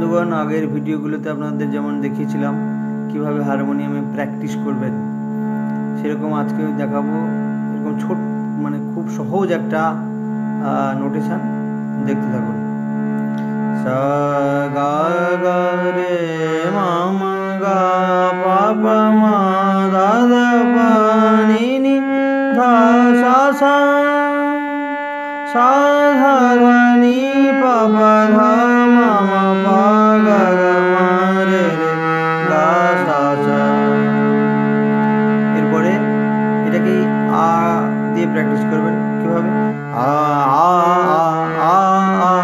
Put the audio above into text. बंधुगण आगের ভিডিওগুলোতে আপনাদের যেমন দেখিয়েছিলাম কিভাবে হারমোনিয়ামে প্র্যাকটিস করবেন সেরকম আজকে দেখাবো এরকম ছোট মানে খুব সহজ একটা নোটেশন দেখতে থাকুন সা গা গা রে মা মা গা পা পা মা দা দা পা নি নি ধা সা সা সা ধা রা নি পা পা ধা प्रैक्टिस करबेन किभाबे आ आ आ आ